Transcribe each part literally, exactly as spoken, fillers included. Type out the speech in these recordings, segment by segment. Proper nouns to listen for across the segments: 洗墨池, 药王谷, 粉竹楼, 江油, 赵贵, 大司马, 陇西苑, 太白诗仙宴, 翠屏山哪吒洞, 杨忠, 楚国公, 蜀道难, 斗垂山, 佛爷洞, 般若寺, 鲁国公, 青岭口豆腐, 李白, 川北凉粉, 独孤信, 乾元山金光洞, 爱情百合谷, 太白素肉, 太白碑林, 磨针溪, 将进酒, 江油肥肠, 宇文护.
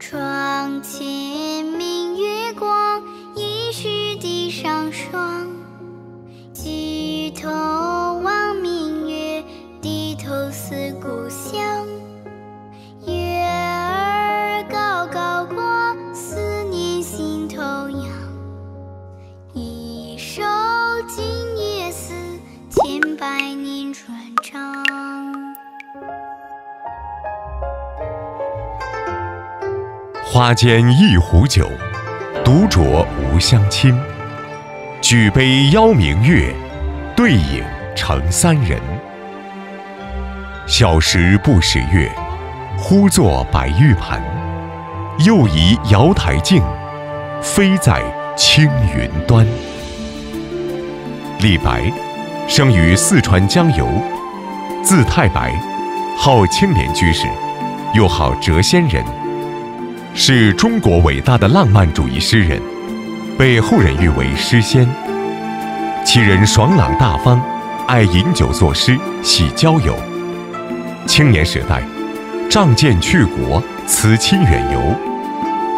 床前明月光，疑是地上霜。举头望明月，低头思故乡。月儿高高挂，思念心头扬。一首今夜思，千百年传唱。 花间一壶酒，独酌无相亲。举杯邀明月，对影成三人。小时不识月，呼作白玉盘。又疑瑶台镜，飞在青云端。李白生于四川江油，字太白，号青莲居士，又号谪仙人。 是中国伟大的浪漫主义诗人，被后人誉为诗仙。其人爽朗大方，爱饮酒作诗，喜交友。青年时代，仗剑去国，辞亲远游，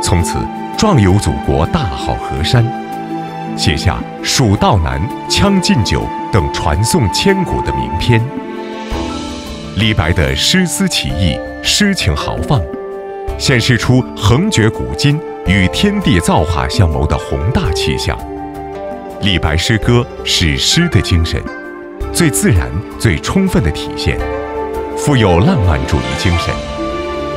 从此壮游祖国大好河山，写下《蜀道难》《将进酒》等传颂千古的名篇。李白的诗思奇异，诗情豪放。 显示出横绝古今、与天地造化相谋的宏大气象。李白诗歌是诗的精神最自然、最充分的体现，富有浪漫主义精神，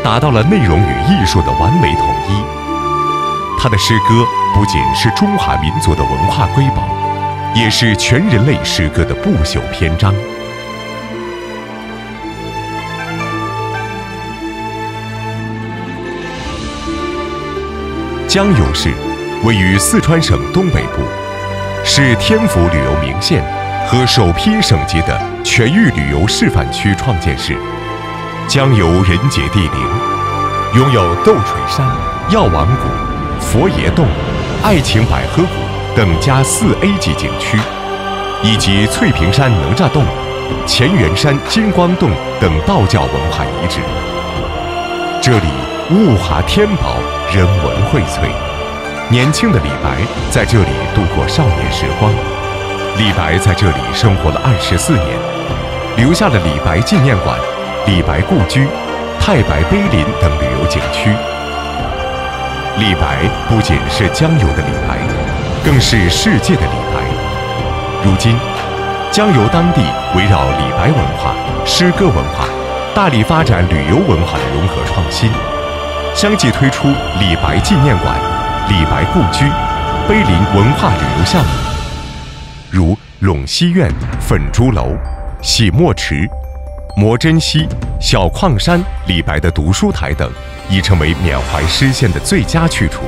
达到了内容与艺术的完美统一。他的诗歌不仅是中华民族的文化瑰宝，也是全人类诗歌的不朽篇章。 江油市位于四川省东北部，是天府旅游名县和首批省级的全域旅游示范区创建市。江油人杰地灵，拥有斗垂山、药王谷、佛爷洞、爱情百合谷等加四 A 级景区，以及翠屏山哪吒洞、乾元山金光洞等道教文化遗址。这里 物华天宝，人文荟萃。年轻的李白在这里度过少年时光。李白在这里生活了二十四年，留下了李白纪念馆、李白故居、太白碑林等旅游景区。李白不仅是江油的李白，更是世界的李白。如今，江油当地围绕李白文化、诗歌文化，大力发展旅游文化的融合创新。 相继推出李白纪念馆、李白故居、碑林文化旅游项目，如陇西苑、粉竹楼、洗墨池、磨针溪、小矿山、李白的读书台等，已成为缅怀诗仙的最佳去处。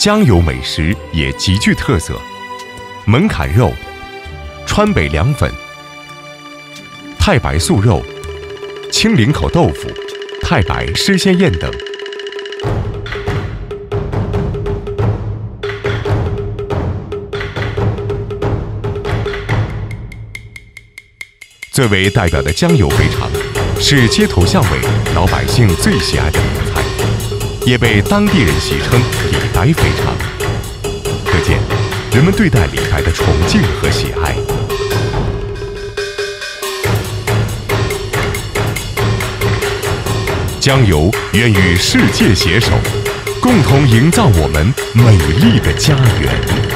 江油美食也极具特色，门槛肉、川北凉粉、太白素肉、青岭口豆腐、太白诗仙宴等。最为代表的江油肥肠，是街头巷尾老百姓最喜爱的名菜。 也被当地人戏称“李白肥肠”，可见人们对待李白的崇敬和喜爱。江油愿与世界携手，共同营造我们美丽的家园。